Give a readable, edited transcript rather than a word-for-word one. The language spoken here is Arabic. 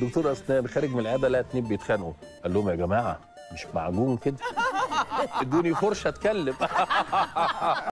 دكتور اسنان خارج من العياده لقى اتنين بيتخانقوا، قال لهم يا جماعه مش معجون كده، ادوني فرشه اتكلم.